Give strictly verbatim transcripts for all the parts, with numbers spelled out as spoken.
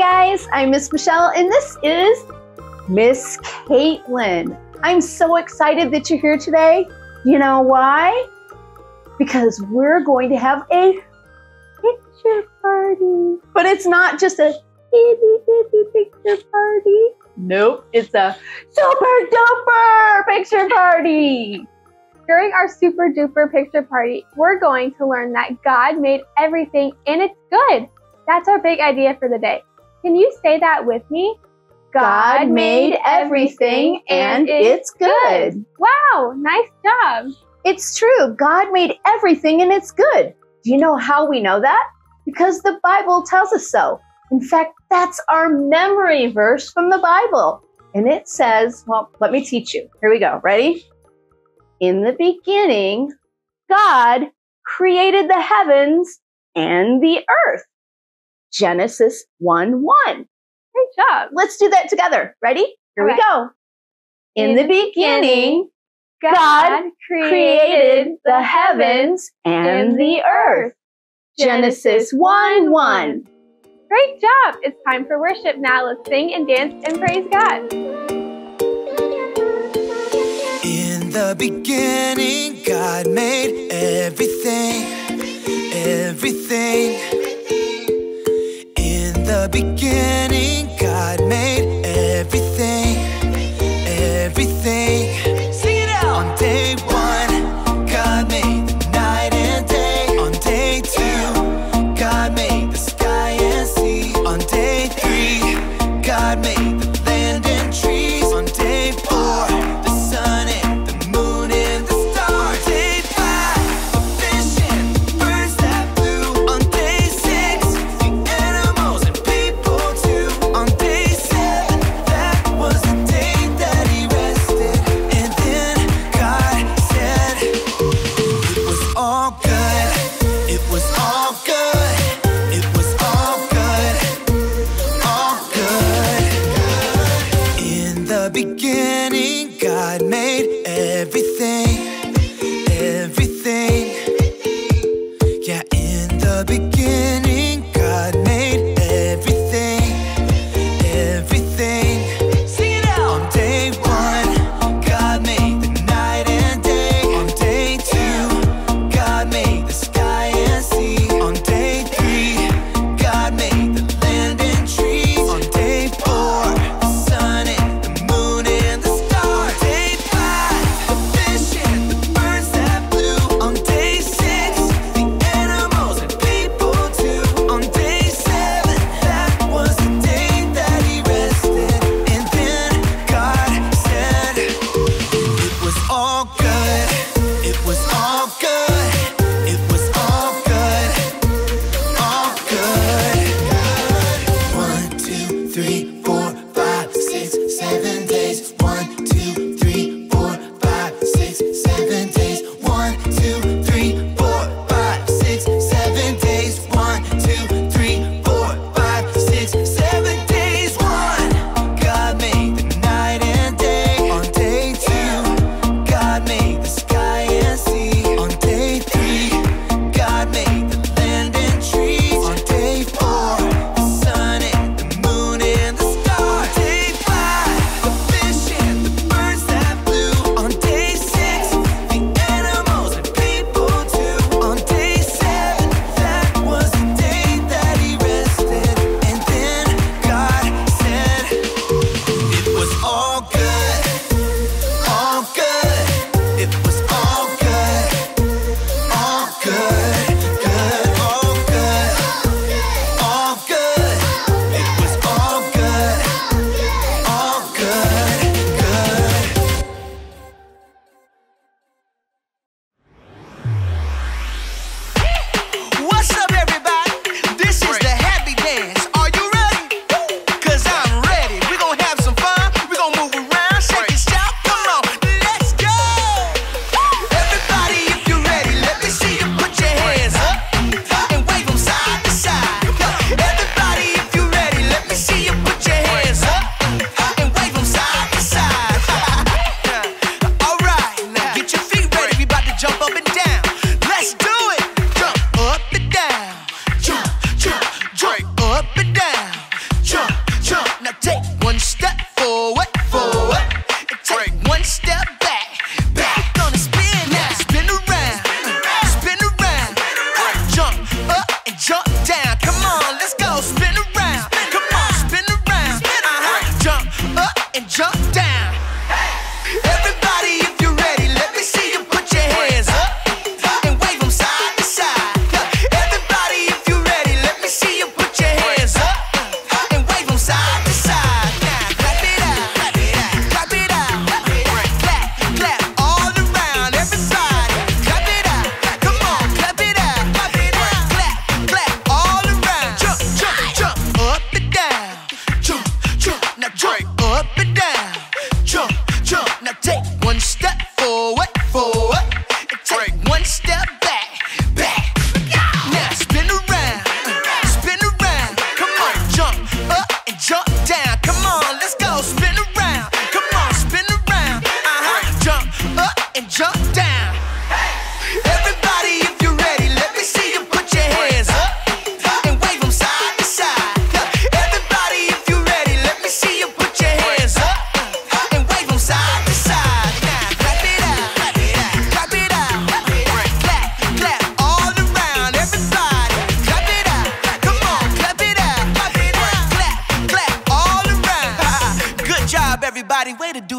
Hi guys, I'm Miss Michelle and this is Miss Caitlin. I'm so excited that you're here today. You know why? Because we're going to have a picture party. But it's not just a itty bitty picture party. Nope, it's a super duper picture party. During our super duper picture party, we're going to learn that God made everything and it's good. That's our big idea for the day. Can you say that with me? God, God made everything and it's good. good. Wow, nice job. It's true. God made everything and it's good. Do you know how we know that? Because the Bible tells us so. In fact, that's our memory verse from the Bible. And it says, well, let me teach you. Here we go. Ready? In the beginning, God created the heavens and the earth. Genesis one one. Great job. Let's do that together. Ready? Here right. we go. In, In the beginning, God, God created the heavens and the earth. Genesis one one. Great job. It's time for worship now. Let's sing and dance and praise God. In the beginning, God made everything, everything. In the beginning, God made everything, everything. Sing it out! On day one, God made the night and day. On day two, God made the sky and sea. On day three, God made the land and trees. On day four, the sun and the moon and the stars. On day five, the fish and the birds that flew. On day six, the animals and people too.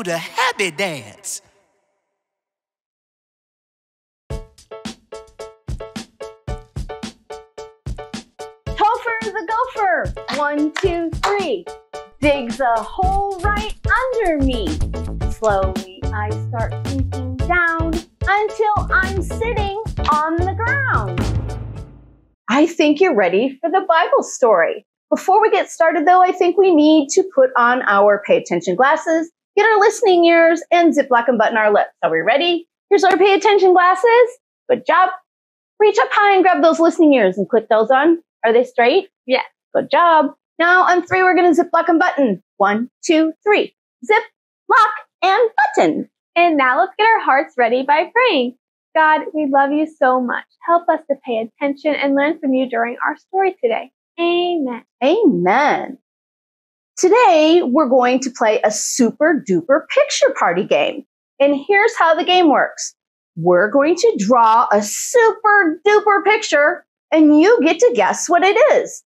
the happy dance. Topher the Gopher, one, two, three. Digs a hole right under me. Slowly I start sinking down until I'm sitting on the ground. I think you're ready for the Bible story. Before we get started, though, I think we need to put on our pay attention glasses, get our listening ears, and ziplock and button our lips. Are we ready? Here's our pay attention glasses. Good job. Reach up high and grab those listening ears and click those on. Are they straight? Yeah. Good job. Now on three, we're going to ziplock and button. One, two, three. Zip, lock, and button. And now let's get our hearts ready by praying. God, we love you so much. Help us to pay attention and learn from you during our story today. Amen. Amen. Today, we're going to play a super duper picture party game. And here's how the game works. We're going to draw a super duper picture and you get to guess what it is.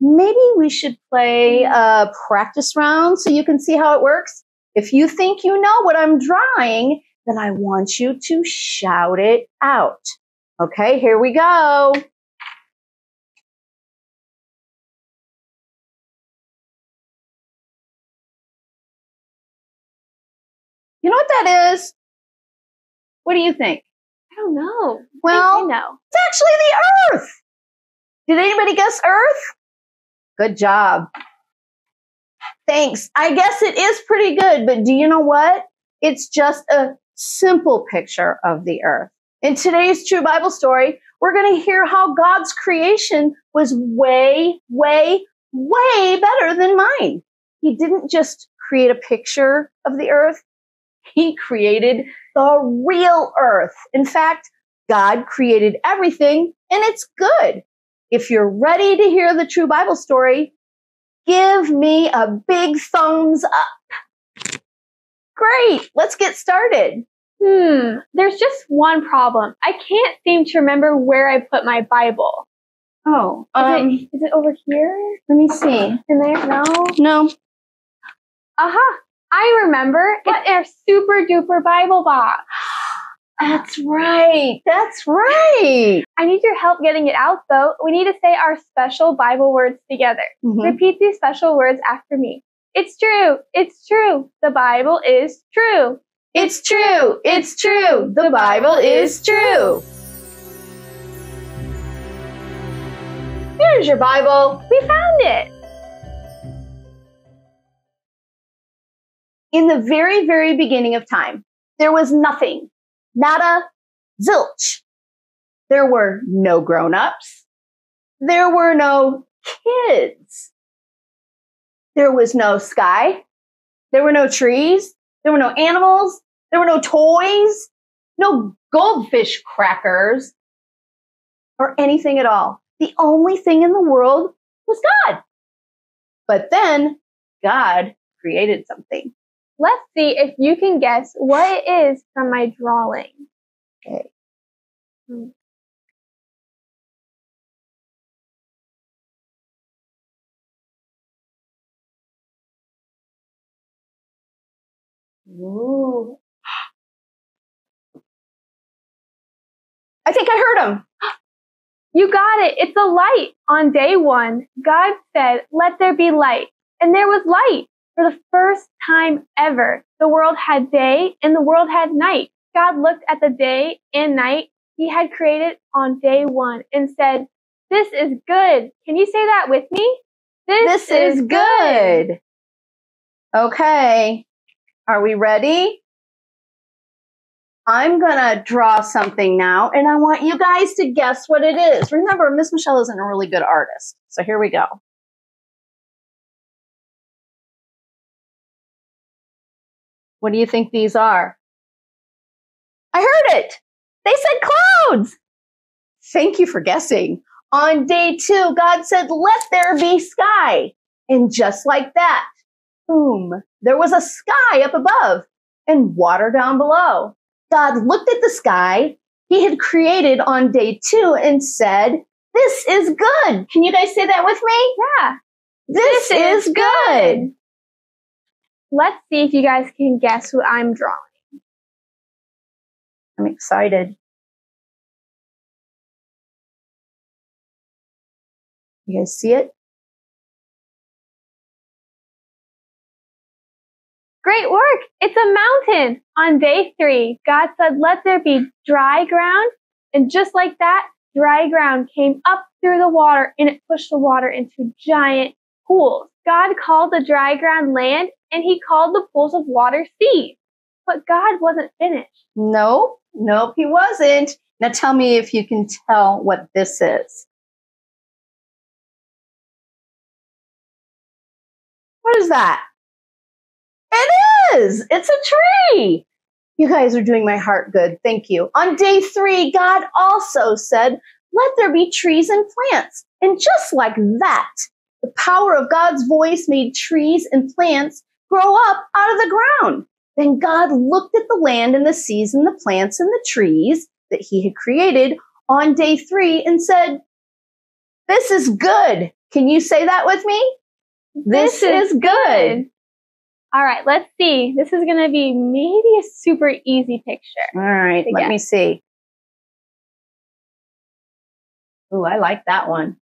Maybe we should play a practice round so you can see how it works. If you think you know what I'm drawing, then I want you to shout it out. Okay, here we go. You know what that is? What do you think? I don't know. Well, I know. It's actually the Earth. Did anybody guess Earth? Good job. Thanks. I guess it is pretty good, but do you know what? It's just a simple picture of the Earth. In today's True Bible Story, we're going to hear how God's creation was way, way, way better than mine. He didn't just create a picture of the Earth. He created the real Earth. In fact, God created everything, and it's good. If you're ready to hear the True Bible Story, give me a big thumbs up. Great, let's get started. Hmm, there's just one problem. I can't seem to remember where I put my Bible. Oh, is, um, it, is it over here? Let me see. In there? No? No. Aha, uh-huh. I remember. It's our super duper Bible box. That's right. That's right. I need your help getting it out, though. We need to say our special Bible words together. Mm-hmm. Repeat these special words after me. It's true. It's true. The Bible is true. It's true. It's true. The Bible is true. Here's your Bible. We found it. In the very, very beginning of time, there was nothing. Nada, zilch. There were no grown-ups. There were no kids. There was no sky. There were no trees. There were no animals. There were no toys, no goldfish crackers, or anything at all. The only thing in the world was God. But then God created something. Let's see if you can guess what it is from my drawing. Okay. Hmm. Ooh. I think I heard him. You got it. It's a light. On day one, God said, "Let there be light." And there was light. For the first time ever, the world had day and the world had night. God looked at the day and night he had created on day one and said, "This is good." Can you say that with me? This, this is, is good. good. Okay. Are we ready? I'm going to draw something now, and I want you guys to guess what it is. Remember, Miss Michelle isn't a really good artist, so here we go. What do you think these are? I heard it. They said clouds. Thank you for guessing. On day two, God said, "Let there be sky." And just like that, boom, there was a sky up above and water down below. God looked at the sky he had created on day two and said, "This is good." Can you guys say that with me? Yeah. This, this is, is good. good. Let's see if you guys can guess what I'm drawing. I'm excited. You guys see it? Great work! It's a mountain! On day three, God said, let there be dry ground. And just like that, dry ground came up through the water and it pushed the water into giant pools. God called the dry ground land and he called the pools of water sea. But God wasn't finished. Nope, nope, he wasn't. Now tell me if you can tell what this is. What is that? It is! It's a tree! You guys are doing my heart good. Thank you. On day three, God also said, let there be trees and plants. And just like that, the power of God's voice made trees and plants grow up out of the ground. Then God looked at the land and the seas and the plants and the trees that he had created on day three and said, this is good. Can you say that with me? This, this is, is good. good. All right, let's see. This is going to be maybe a super easy picture. All right, let guess. me see. Ooh, I like that one.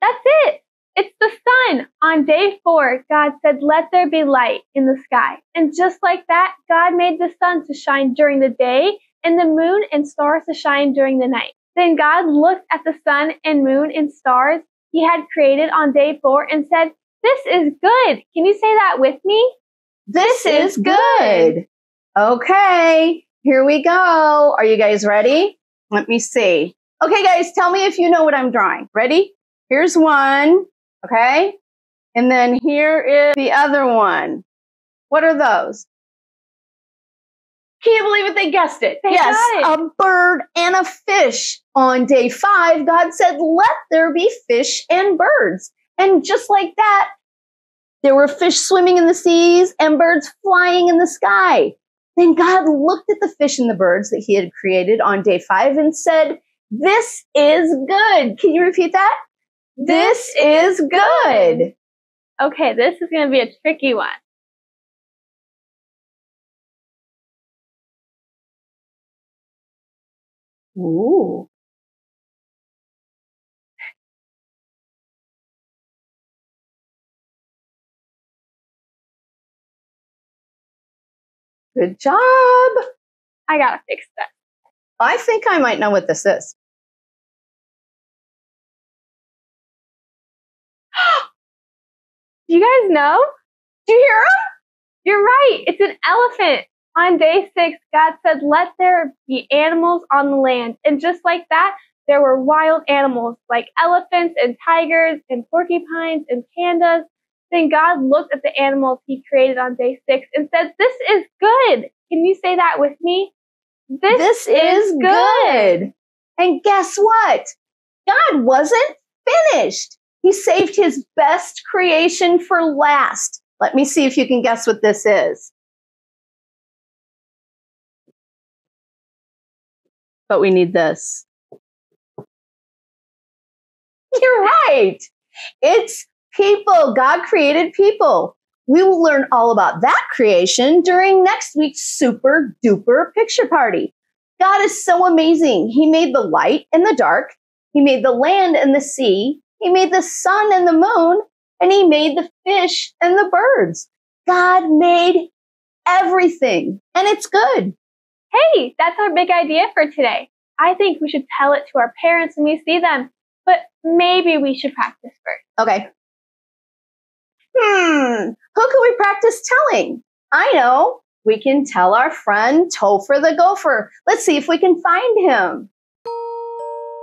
That's it. It's the sun. On day four, God said, let there be light in the sky. And just like that, God made the sun to shine during the day and the moon and stars to shine during the night. Then God looked at the sun and moon and stars he had created on day four and said, this is good. Can you say that with me? This, this is, is good. good. Okay, here we go. Are you guys ready? Let me see. Okay, guys, tell me if you know what I'm drawing. Ready? Here's one, okay? And then here is the other one. What are those? Can't believe it, they guessed it. They yes, got it. A bird and a fish. On day five, God said, let there be fish and birds. And just like that, there were fish swimming in the seas and birds flying in the sky. Then God looked at the fish and the birds that he had created on day five and said, this is good. Can you repeat that? This, this is good. good. Okay, this is going to be a tricky one. Ooh. Good job. I gotta fix that. I think I might know what this is. Do you guys know? Do you hear him? You're right. It's an elephant. On day six, God said, let there be animals on the land. And just like that, there were wild animals like elephants and tigers and porcupines and pandas. Then God looked at the animals he created on day six and said, this is good. Can you say that with me? This, this is, is good. good. And guess what? God wasn't finished. He saved his best creation for last. Let me see if you can guess what this is. But we need this. You're right. It's people. God created people. We will learn all about that creation during next week's super duper picture party. God is so amazing. He made the light and the dark. He made the land and the sea. He made the sun and the moon. And he made the fish and the birds. God made everything. And it's good. Hey, that's our big idea for today. I think we should tell it to our parents when we see them. But maybe we should practice first. Okay. Hmm, who can we practice telling? I know. We can tell our friend Topher the Gopher. Let's see if we can find him.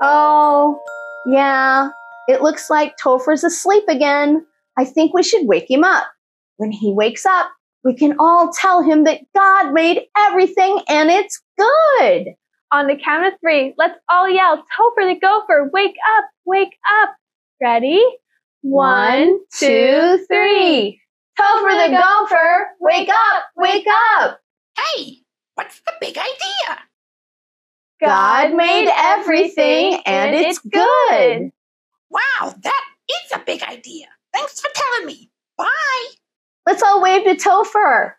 Oh, yeah. It looks like Topher's asleep again. I think we should wake him up. When he wakes up, we can all tell him that God made everything and it's good. On the count of three, let's all yell, Topher the Gopher, wake up, wake up. Ready? One, two, three. Topher the Gopher, wake up, wake up. Hey, what's the big idea? God made everything and it's good. Wow, that is a big idea. Thanks for telling me. Bye. Let's all wave to Topher.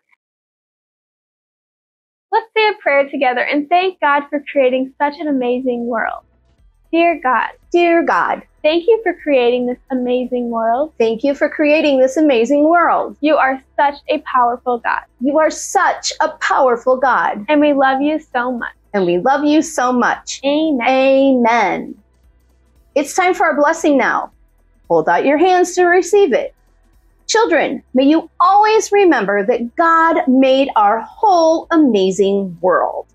Let's say a prayer together and thank God for creating such an amazing world. Dear God, dear God, thank you for creating this amazing world. Thank you for creating this amazing world. You are such a powerful God. You are such a powerful God. And we love you so much. And we love you so much. Amen. Amen. It's time for our blessing now. Hold out your hands to receive it. Children, may you always remember that God made our whole amazing world.